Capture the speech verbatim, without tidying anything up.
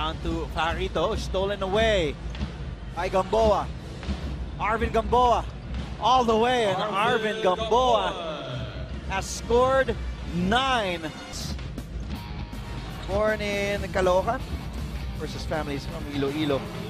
Down to Farito, stolen away by Gamboa. Arvin Gamboa, all the way, and Arvin, Arvin Gamboa, Gamboa has scored nine. Born in Kaloja, versus families from Iloilo.